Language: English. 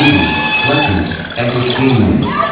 TV, records, entertainment.